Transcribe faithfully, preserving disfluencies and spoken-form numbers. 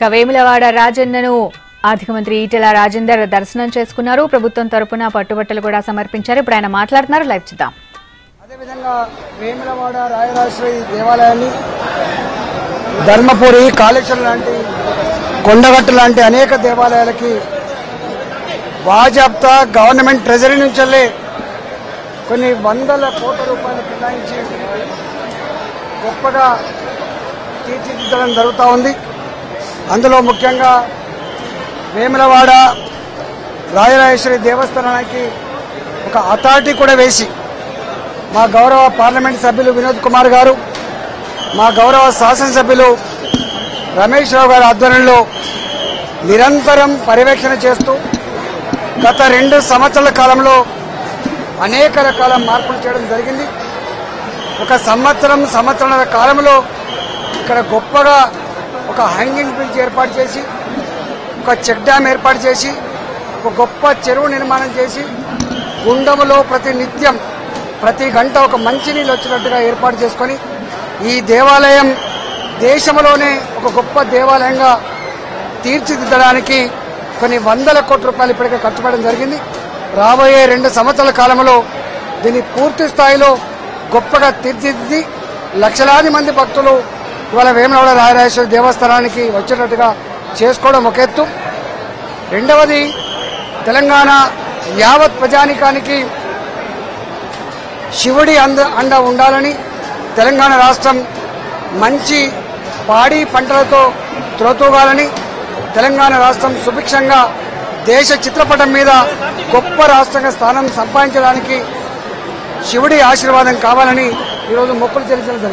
కవేములవాడ రాజన్నను ఆర్థిక మంత్రి ఈటెల రాజేందర్ దర్శనం చేసుకున్నారు. ప్రభుత్వం తరపున పట్టుబట్టలు కూడా సమర్పించారు. ఇప్పుడు ఆయన మాట్లాడుతున్నారు, లైవ్ చూద్దాం. అదే విధంగా వేములవాడ రాయరాశ్రీ దేవాలయాన్ని ధర్మపురి కాళేశ్వరం లాంటి కొండగట్టు లాంటి అనేక దేవాలయాలకి బాజాప్తా గవర్నమెంట్ ట్రెజరీ నుంచే కొన్ని వందల కోట్ల రూపాయలు కేటాయించి గొప్పగా తీర్చిదిద్దడం జరుగుతూ ఉంది. అందులో ముఖ్యంగా వేములవాడ రాయరాజేశ్వరి దేవస్థానానికి ఒక అథారిటీ కూడా వేసి మా గౌరవ పార్లమెంట్ సభ్యులు వినోద్ కుమార్ గారు, మా గౌరవ శాసనసభ్యులు రమేష్ రావు గారి ఆధ్వర్యంలో నిరంతరం పర్యవేక్షణ చేస్తూ గత రెండు సంవత్సరాల కాలంలో అనేక రకాల మార్పులు చేయడం జరిగింది. ఒక సంవత్సరం సంవత్సరాల కాలంలో ఇక్కడ గొప్పగా ఒక హ్యాంగింగ్ బ్రిడ్జ్ ఏర్పాటు చేసి, ఒక చెక్ డ్యామ్ ఏర్పాటు చేసి, ఒక గొప్ప చెరువు నిర్మాణం చేసి, గుండములో ప్రతి నిత్యం ప్రతి గంట ఒక మంచినీళ్ళు వచ్చినట్టుగా ఏర్పాటు చేసుకొని ఈ దేవాలయం దేశంలోనే ఒక గొప్ప దేవాలయంగా తీర్చిదిద్దడానికి కొన్ని వందల కోట్ల రూపాయలు ఇప్పటికే ఖర్చు పెట్టడం జరిగింది. రాబోయే రెండు సంవత్సరాల కాలంలో దీన్ని పూర్తి స్థాయిలో గొప్పగా తీర్చిదిద్ది లక్షలాది మంది భక్తులు ఇవాళ వేములవాడ రాయరాజేశ్వర దేవస్థానానికి వచ్చేటట్టుగా చేసుకోవడం ఒక ఎత్తు. రెండవది, తెలంగాణ యావత్ ప్రజానికానికి శివుడి అంద అండ ఉండాలని తెలంగాణ రాష్ట్రం మంచి పాడి పంటలతో త్రోతూగాలని, తెలంగాణ రాష్ట్రం సుభిక్షంగా దేశ చిత్రపటం మీద గొప్ప రాష్ట్రంగా స్థానం సంపాదించడానికి శివుడి ఆశీర్వాదం కావాలని ఈరోజు మొక్కులు చెల్లించడం జరిగింది.